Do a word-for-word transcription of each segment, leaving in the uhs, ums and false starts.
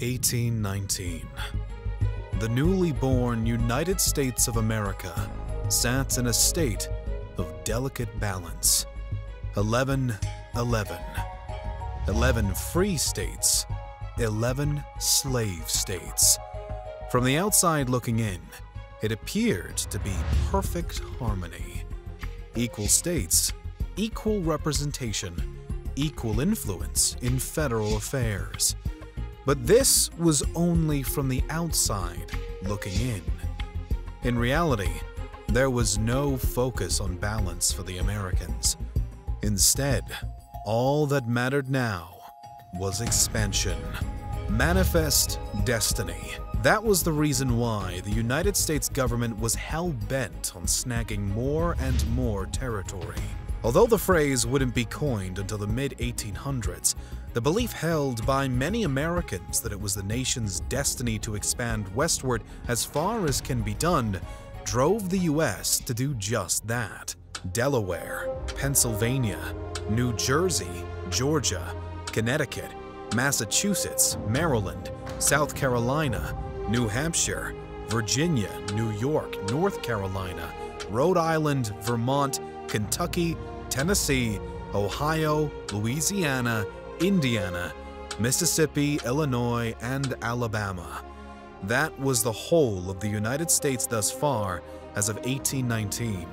eighteen nineteen. The newly born United States of America sat in a state of delicate balance. eleven eleven. eleven free states, eleven slave states. From the outside looking in, it appeared to be perfect harmony. Equal states, equal representation, equal influence in federal affairs. But this was only from the outside looking in. In reality, there was no focus on balance for the Americans. Instead, all that mattered now was expansion. Manifest destiny. That was the reason why the United States government was hell-bent on snagging more and more territory. Although the phrase wouldn't be coined until the mid eighteen hundreds, the belief held by many Americans that it was the nation's destiny to expand westward as far as can be done drove the U S to do just that. Delaware, Pennsylvania, New Jersey, Georgia, Connecticut, Massachusetts, Maryland, South Carolina, New Hampshire, Virginia, New York, North Carolina, Rhode Island, Vermont, Kentucky, Tennessee, Ohio, Louisiana, Indiana, Mississippi, Illinois, and Alabama. That was the whole of the United States thus far as of eighteen nineteen.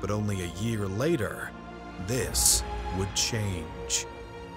But only a year later, this would change.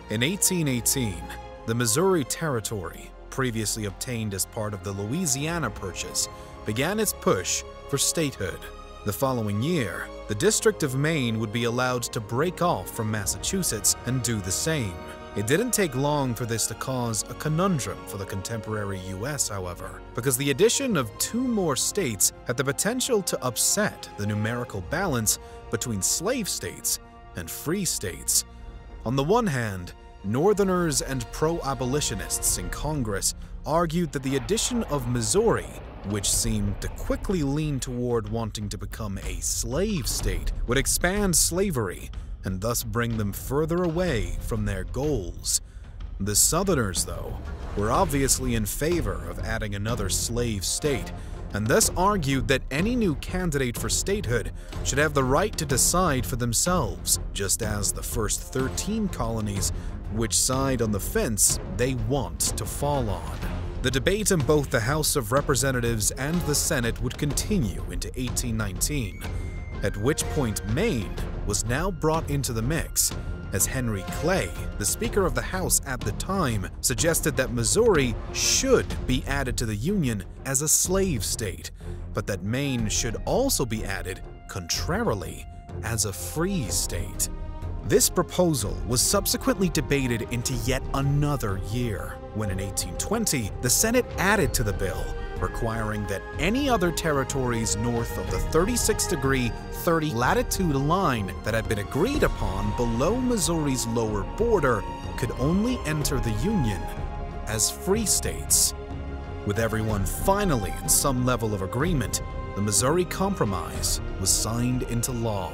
In eighteen eighteen, the Missouri Territory, previously obtained as part of the Louisiana Purchase, began its push for statehood. The following year, the District of Maine would be allowed to break off from Massachusetts and do the same. It didn't take long for this to cause a conundrum for the contemporary U S, however, because the addition of two more states had the potential to upset the numerical balance between slave states and free states. On the one hand, Northerners and pro-abolitionists in Congress argued that the addition of Missouri, which seemed to quickly lean toward wanting to become a slave state, would expand slavery and thus bring them further away from their goals. The Southerners, though, were obviously in favor of adding another slave state, and thus argued that any new candidate for statehood should have the right to decide for themselves, just as the first thirteen colonies, which side on the fence they want to fall on. The debate in both the House of Representatives and the Senate would continue into eighteen nineteen, at which point Maine was now brought into the mix, as Henry Clay, the Speaker of the House at the time, suggested that Missouri should be added to the Union as a slave state, but that Maine should also be added, contrarily, as a free state. This proposal was subsequently debated into yet another year, when in eighteen twenty, the Senate added to the bill, requiring that any other territories north of the thirty-six degree thirty latitude line that had been agreed upon below Missouri's lower border could only enter the Union as free states. With everyone finally in some level of agreement, the Missouri Compromise was signed into law.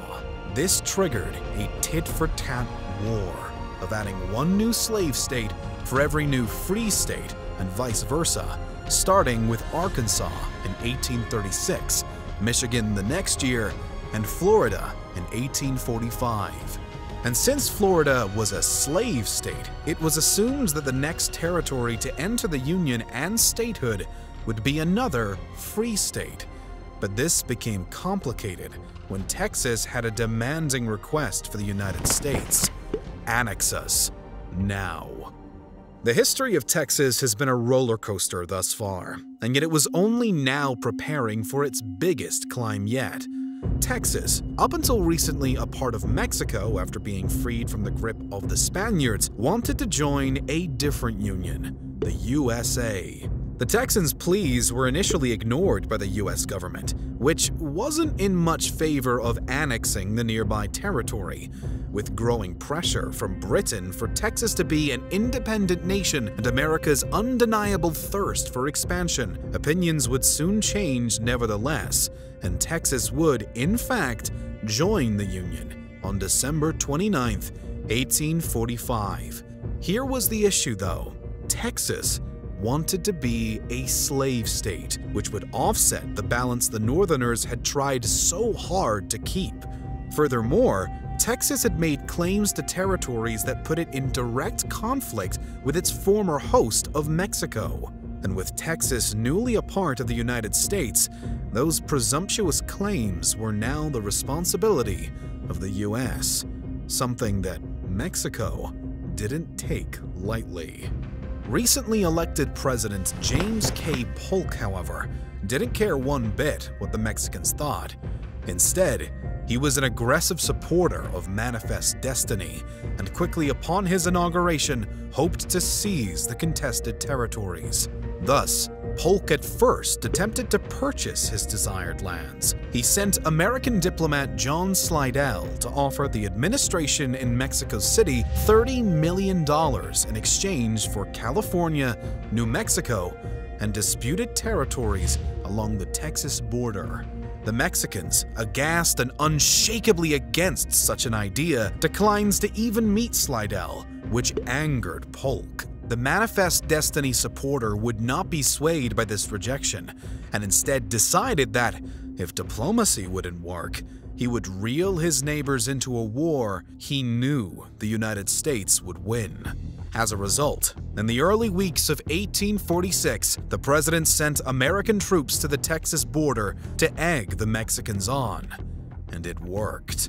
This triggered a tit-for-tat war of adding one new slave state for every new free state and vice versa, starting with Arkansas in eighteen thirty-six, Michigan the next year, and Florida in eighteen forty-five. And since Florida was a slave state, it was assumed that the next territory to enter the Union and statehood would be another free state. But this became complicated when Texas had a demanding request for the United States: annex us now. The history of Texas has been a roller coaster thus far, and yet it was only now preparing for its biggest climb yet. Texas, up until recently a part of Mexico after being freed from the grip of the Spaniards, wanted to join a different union, the U S A. The Texans' pleas were initially ignored by the U S government, which wasn't in much favor of annexing the nearby territory, with growing pressure from Britain for Texas to be an independent nation and America's undeniable thirst for expansion. Opinions would soon change nevertheless, and Texas would, in fact, join the Union on December twenty-ninth, eighteen forty-five. Here was the issue, though. Texas wanted to be a slave state, which would offset the balance the Northerners had tried so hard to keep. Furthermore, Texas had made claims to territories that put it in direct conflict with its former host of Mexico. And with Texas newly a part of the United States, those presumptuous claims were now the responsibility of the U S, something that Mexico didn't take lightly. Recently elected President James K. Polk, however, didn't care one bit what the Mexicans thought. Instead, he was an aggressive supporter of Manifest Destiny, and quickly upon his inauguration, hoped to seize the contested territories. Thus, Polk at first attempted to purchase his desired lands. He sent American diplomat John Slidell to offer the administration in Mexico City thirty million dollars in exchange for California, New Mexico, and disputed territories along the Texas border. The Mexicans, aghast and unshakably against such an idea, declines to even meet Slidell, which angered Polk. The Manifest Destiny supporter would not be swayed by this rejection, and instead decided that, if diplomacy wouldn't work, he would reel his neighbors into a war he knew the United States would win. As a result, in the early weeks of eighteen forty-six, the president sent American troops to the Texas border to egg the Mexicans on, and it worked.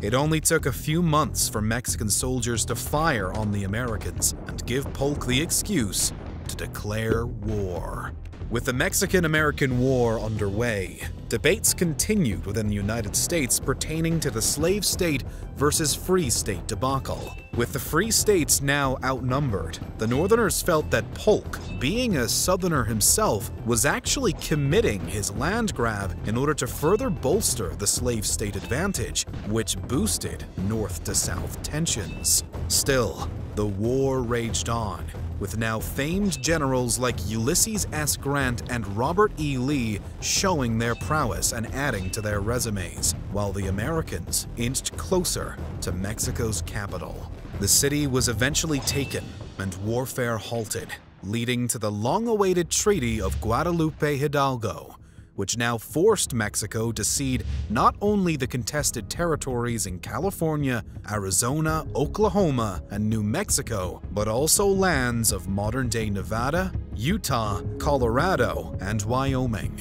It only took a few months for Mexican soldiers to fire on the Americans and give Polk the excuse to declare war. With the Mexican-American War underway, debates continued within the United States pertaining to the slave state versus free state debacle. With the free states now outnumbered, the Northerners felt that Polk, being a Southerner himself, was actually committing his land grab in order to further bolster the slave state advantage, which boosted North-to-South tensions. Still, the war raged on, with now famed generals like Ulysses S. Grant and Robert E. Lee showing their prowess and adding to their resumes, while the Americans inched closer to Mexico's capital. The city was eventually taken and warfare halted, leading to the long-awaited Treaty of Guadalupe Hidalgo, which now forced Mexico to cede not only the contested territories in California, Arizona, Oklahoma, and New Mexico, but also lands of modern-day Nevada, Utah, Colorado, and Wyoming.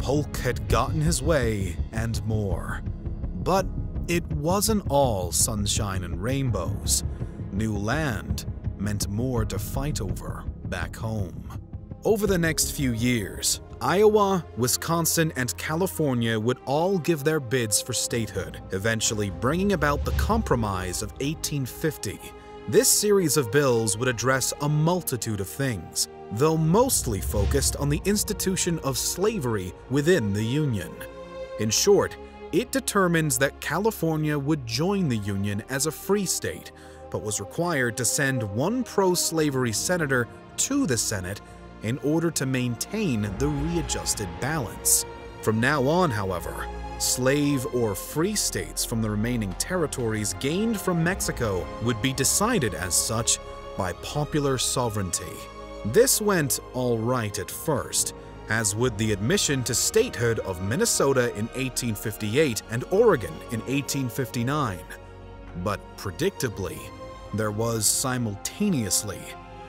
Polk had gotten his way and more. But it wasn't all sunshine and rainbows. New land meant more to fight over back home. Over the next few years, Iowa, Wisconsin, and California would all give their bids for statehood, eventually bringing about the Compromise of eighteen fifty. This series of bills would address a multitude of things, though mostly focused on the institution of slavery within the Union. In short, it determines that California would join the Union as a free state, but was required to send one pro-slavery senator to the Senate in order to maintain the readjusted balance. From now on, however, slave or free states from the remaining territories gained from Mexico would be decided as such by popular sovereignty. This went all right at first, as would the admission to statehood of Minnesota in eighteen fifty-eight and Oregon in eighteen fifty-nine. But predictably, there was simultaneously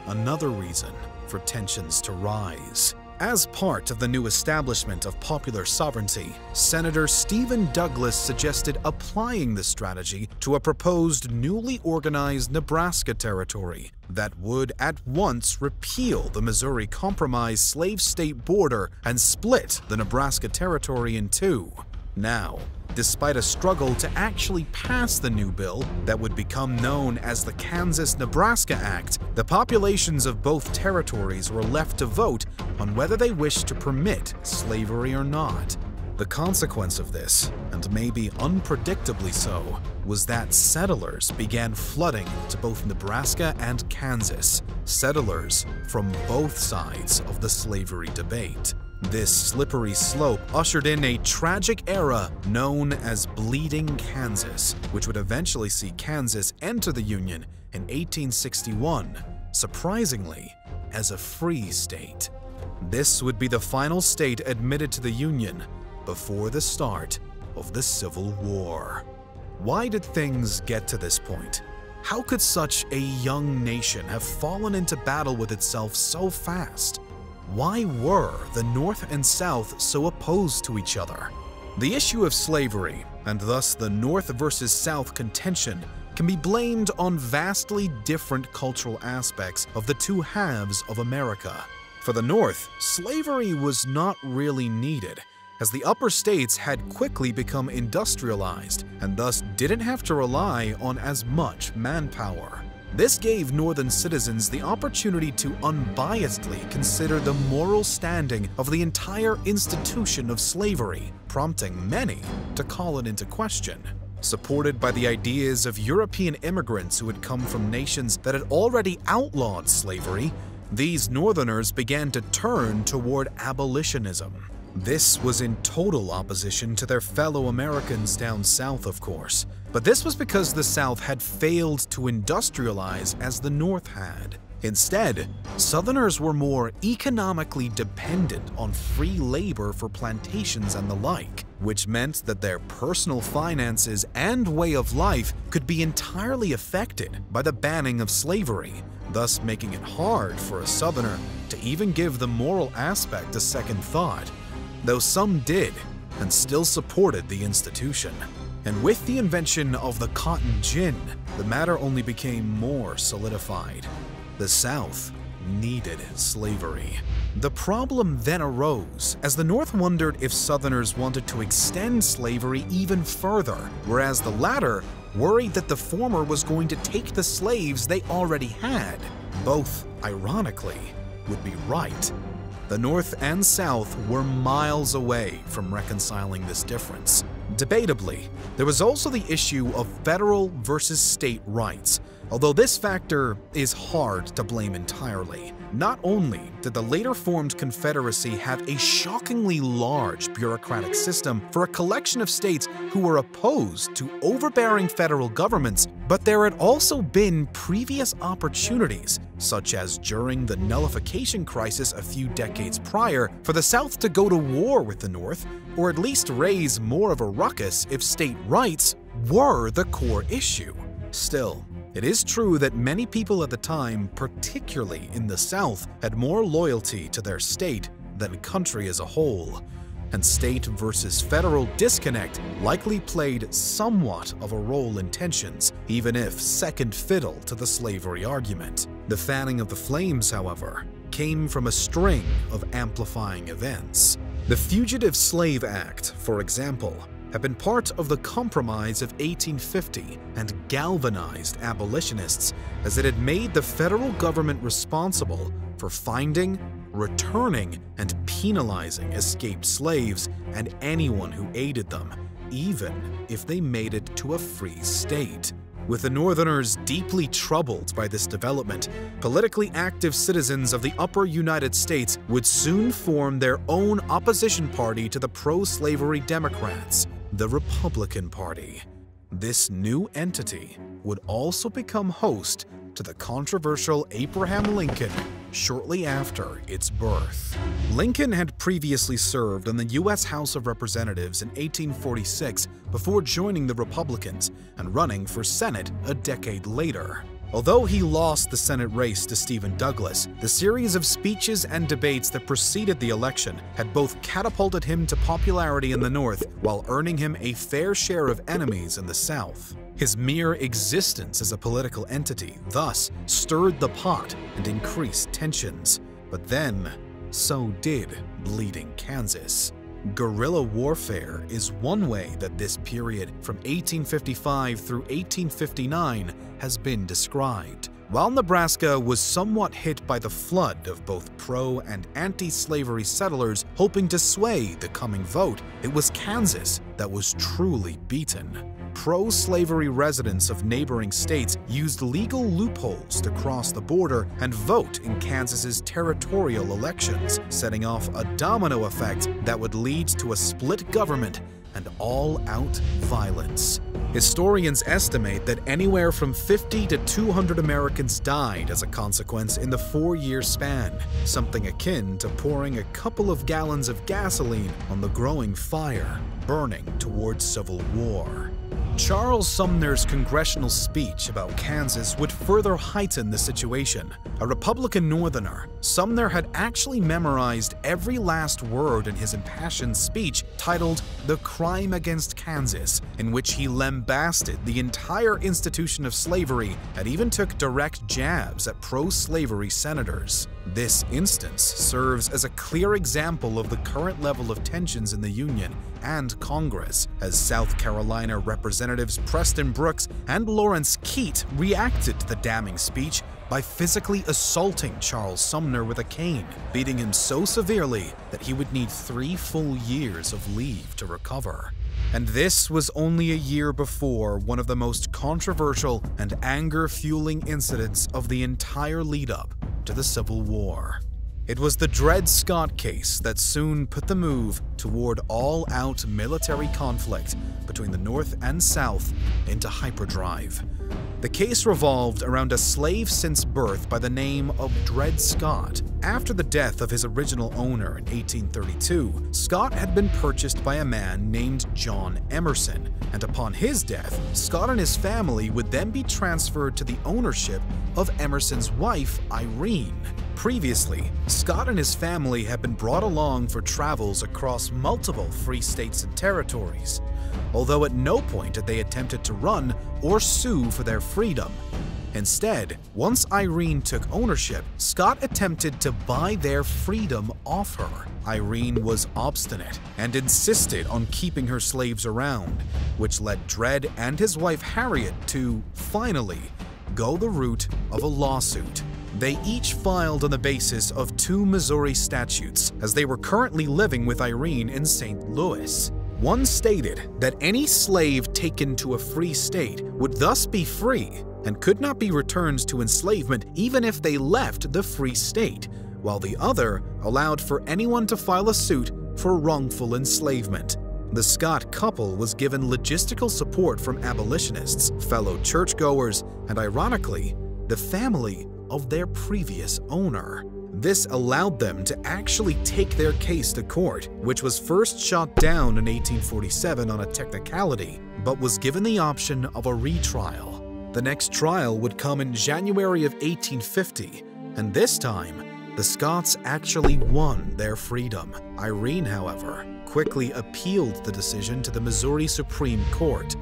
another reason for tensions to rise. As part of the new establishment of popular sovereignty, Senator Stephen Douglas suggested applying this strategy to a proposed newly organized Nebraska territory that would at once repeal the Missouri Compromise slave state border and split the Nebraska territory in two. Now, despite a struggle to actually pass the new bill that would become known as the Kansas-Nebraska Act, the populations of both territories were left to vote on whether they wished to permit slavery or not. The consequence of this, and maybe unpredictably so, was that settlers began flooding to both Nebraska and Kansas, settlers from both sides of the slavery debate. This slippery slope ushered in a tragic era known as Bleeding Kansas, which would eventually see Kansas enter the Union in eighteen sixty-one, surprisingly, as a free state. This would be the final state admitted to the Union before the start of the Civil War. Why did things get to this point? How could such a young nation have fallen into battle with itself so fast? Why were the North and South so opposed to each other? The issue of slavery, and thus the North versus South contention, can be blamed on vastly different cultural aspects of the two halves of America. For the North, slavery was not really needed, as the upper states had quickly become industrialized and thus didn't have to rely on as much manpower. This gave Northern citizens the opportunity to unbiasedly consider the moral standing of the entire institution of slavery, prompting many to call it into question. Supported by the ideas of European immigrants who had come from nations that had already outlawed slavery, these Northerners began to turn toward abolitionism. This was in total opposition to their fellow Americans down south, of course. But this was because the South had failed to industrialize as the North had. Instead, Southerners were more economically dependent on free labor for plantations and the like, which meant that their personal finances and way of life could be entirely affected by the banning of slavery, thus making it hard for a Southerner to even give the moral aspect a second thought, though some did and still supported the institution. And with the invention of the cotton gin, the matter only became more solidified. The South needed slavery. The problem then arose as the North wondered if Southerners wanted to extend slavery even further, whereas the latter worried that the former was going to take the slaves they already had. Both, ironically, would be right. The North and South were miles away from reconciling this difference. Debatably, there was also the issue of federal versus state rights, although this factor is hard to blame entirely. Not only did the later formed Confederacy have a shockingly large bureaucratic system for a collection of states who were opposed to overbearing federal governments, but there had also been previous opportunities, such as during the nullification crisis a few decades prior, for the South to go to war with the North, or at least raise more of a ruckus if state rights were the core issue. Still, it is true that many people at the time, particularly in the South, had more loyalty to their state than country as a whole, and state versus federal disconnect likely played somewhat of a role in tensions, even if second fiddle to the slavery argument. The fanning of the flames, however, came from a string of amplifying events. The Fugitive Slave Act, for example, had been part of the Compromise of eighteen fifty and galvanized abolitionists, as it had made the federal government responsible for finding, returning, and penalizing escaped slaves and anyone who aided them, even if they made it to a free state. With the Northerners deeply troubled by this development, politically active citizens of the upper United States would soon form their own opposition party to the pro-slavery Democrats, the Republican Party. This new entity would also become host to the controversial Abraham Lincoln shortly after its birth. Lincoln had previously served in the U S House of Representatives in eighteen forty-six before joining the Republicans and running for Senate a decade later. Although he lost the Senate race to Stephen Douglas, the series of speeches and debates that preceded the election had both catapulted him to popularity in the North while earning him a fair share of enemies in the South. His mere existence as a political entity thus stirred the pot and increased tensions. But then, so did Bleeding Kansas. Guerrilla warfare is one way that this period from eighteen fifty-five through eighteen fifty-nine has been described. While Nebraska was somewhat hit by the flood of both pro- and anti-slavery settlers hoping to sway the coming vote, it was Kansas that was truly beaten. Pro-slavery residents of neighboring states used legal loopholes to cross the border and vote in Kansas's territorial elections, setting off a domino effect that would lead to a split government and all-out violence. Historians estimate that anywhere from fifty to two hundred Americans died as a consequence in the four-year span, something akin to pouring a couple of gallons of gasoline on the growing fire burning towards civil war. Charles Sumner's congressional speech about Kansas would further heighten the situation. A Republican Northerner, Sumner had actually memorized every last word in his impassioned speech titled The Crime Against Kansas, in which he lambasted the entire institution of slavery and even took direct jabs at pro-slavery senators. This instance serves as a clear example of the current level of tensions in the Union and Congress, as South Carolina Representatives Preston Brooks and Lawrence Keat reacted to the damning speech by physically assaulting Charles Sumner with a cane, beating him so severely that he would need three full years of leave to recover. And this was only a year before one of the most controversial and anger-fueling incidents of the entire lead-up to the Civil War. It was the Dred Scott case that soon put the move toward all-out military conflict between the North and South into hyperdrive. The case revolved around a slave since birth by the name of Dred Scott. After the death of his original owner in eighteen thirty-two, Scott had been purchased by a man named John Emerson, and upon his death, Scott and his family would then be transferred to the ownership of Emerson's wife, Irene. Previously, Scott and his family had been brought along for travels across multiple free states and territories, although at no point had they attempted to run or sue for their freedom. Instead, once Irene took ownership, Scott attempted to buy their freedom off her. Irene was obstinate and insisted on keeping her slaves around, which led Dred and his wife Harriet to, finally, go the route of a lawsuit. They each filed on the basis of two Missouri statutes, as they were currently living with Irene in Saint Louis. One stated that any slave taken to a free state would thus be free and could not be returned to enslavement even if they left the free state, while the other allowed for anyone to file a suit for wrongful enslavement. The Scott couple was given logistical support from abolitionists, fellow churchgoers, and ironically, the family of their previous owner. This allowed them to actually take their case to court, which was first shot down in eighteen forty-seven on a technicality, but was given the option of a retrial. The next trial would come in January of eighteen fifty, and this time, the Scots actually won their freedom. Irene, however, quickly appealed the decision to the Missouri Supreme Court.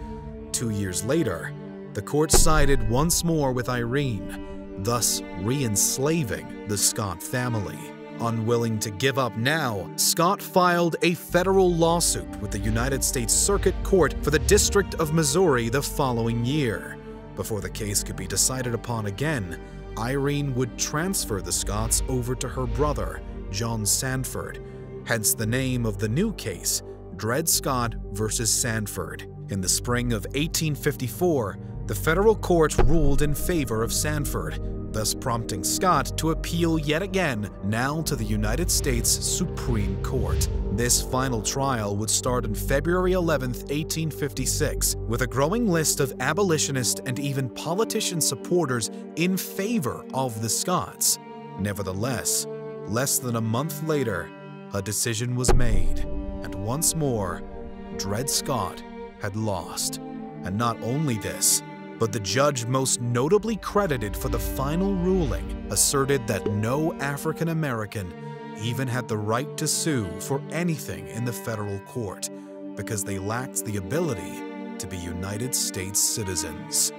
Two years later, the court sided once more with Irene, thus re-enslaving the Scott family. Unwilling to give up now, Scott filed a federal lawsuit with the United States Circuit Court for the District of Missouri the following year. Before the case could be decided upon again, Irene would transfer the Scotts over to her brother, John Sandford, hence the name of the new case, Dred Scott versus Sandford. In the spring of eighteen fifty-four, the federal court ruled in favor of Sandford, thus prompting Scott to appeal yet again, now to the United States Supreme Court. This final trial would start on February eleventh, eighteen fifty-six, with a growing list of abolitionist and even politician supporters in favor of the Scots. Nevertheless, less than a month later, a decision was made, and once more, Dred Scott had lost. And not only this, but the judge most notably credited for the final ruling asserted that no African American even had the right to sue for anything in the federal court because they lacked the ability to be United States citizens.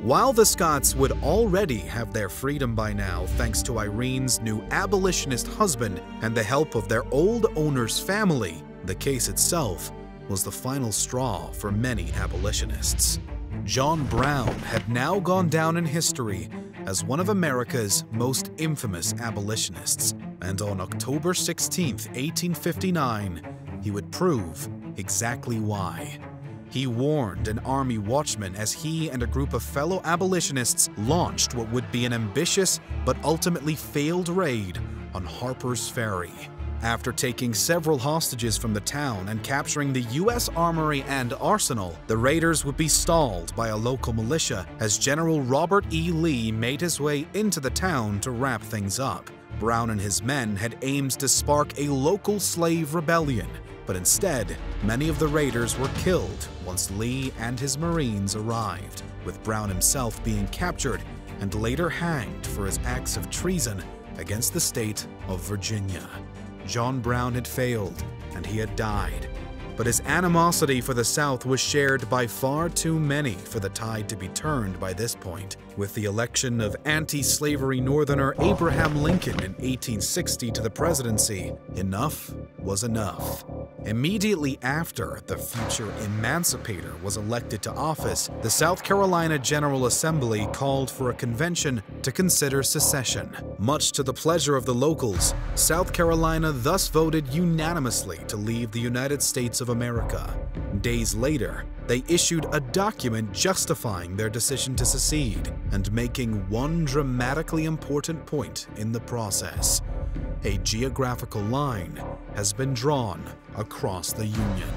While the Scots would already have their freedom by now thanks to Irene's new abolitionist husband and the help of their old owner's family, the case itself was the final straw for many abolitionists. John Brown had now gone down in history as one of America's most infamous abolitionists, and on October sixteenth, eighteen fifty-nine, he would prove exactly why. He warned an army watchman as he and a group of fellow abolitionists launched what would be an ambitious but ultimately failed raid on Harper's Ferry. After taking several hostages from the town and capturing the U S Armory and Arsenal, the raiders would be stalled by a local militia as General Robert E. Lee made his way into the town to wrap things up. Brown and his men had aimed to spark a local slave rebellion, but instead, many of the raiders were killed once Lee and his Marines arrived, with Brown himself being captured and later hanged for his acts of treason against the state of Virginia. John Brown had failed, and he had died. But his animosity for the South was shared by far too many for the tide to be turned by this point. With the election of anti-slavery Northerner Abraham Lincoln in eighteen sixty to the presidency, enough was enough. Immediately after the future emancipator was elected to office, the South Carolina General Assembly called for a convention to consider secession. Much to the pleasure of the locals, South Carolina thus voted unanimously to leave the United States of America. Days later, they issued a document justifying their decision to secede and making one dramatically important point in the process. A geographical line has been drawn across the Union.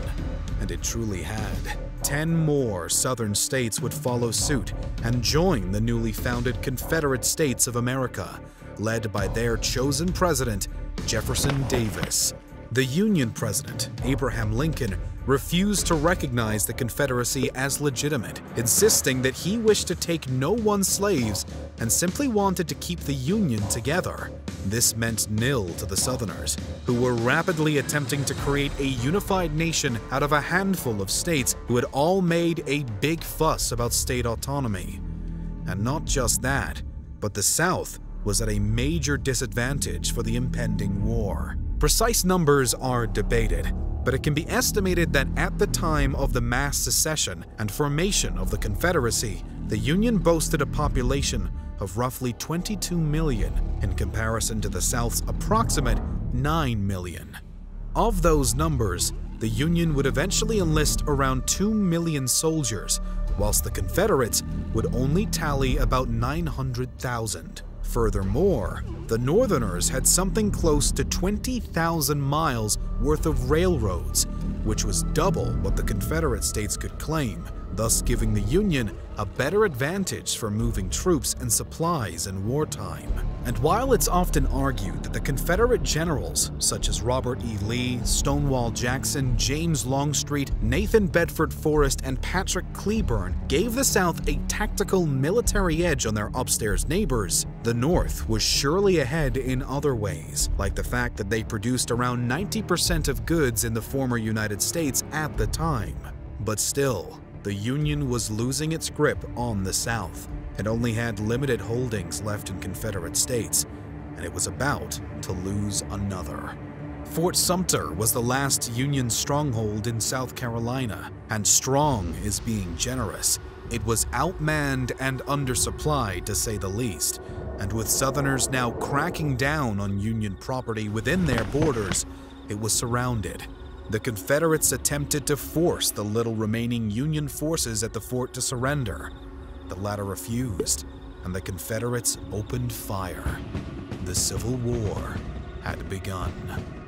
And it truly had. Ten more southern states would follow suit and join the newly founded Confederate States of America, led by their chosen president, Jefferson Davis. The Union president, Abraham Lincoln, refused to recognize the Confederacy as legitimate, insisting that he wished to take no one's slaves and simply wanted to keep the Union together. This meant nil to the Southerners, who were rapidly attempting to create a unified nation out of a handful of states who had all made a big fuss about state autonomy. And not just that, but the South was at a major disadvantage for the impending war. Precise numbers are debated, but it can be estimated that at the time of the mass secession and formation of the Confederacy, the Union boasted a population of roughly twenty-two million in comparison to the South's approximate nine million. Of those numbers, the Union would eventually enlist around two million soldiers, whilst the Confederates would only tally about nine hundred thousand. Furthermore, the Northerners had something close to twenty thousand miles worth of railroads, which was double what the Confederate states could claim, thus giving the Union a better advantage for moving troops and supplies in wartime. And while it's often argued that the Confederate generals, such as Robert E. Lee, Stonewall Jackson, James Longstreet, Nathan Bedford Forrest, and Patrick Cleburne gave the South a tactical military edge on their upstairs neighbors, the North was surely ahead in other ways, like the fact that they produced around ninety percent of goods in the former United States at the time. But still, the Union was losing its grip on the South and only had limited holdings left in Confederate states, and it was about to lose another. Fort Sumter was the last Union stronghold in South Carolina, and strong is being generous. It was outmanned and undersupplied, to say the least, and with Southerners now cracking down on Union property within their borders, it was surrounded. The Confederates attempted to force the little remaining Union forces at the fort to surrender. The latter refused, and the Confederates opened fire. The Civil War had begun.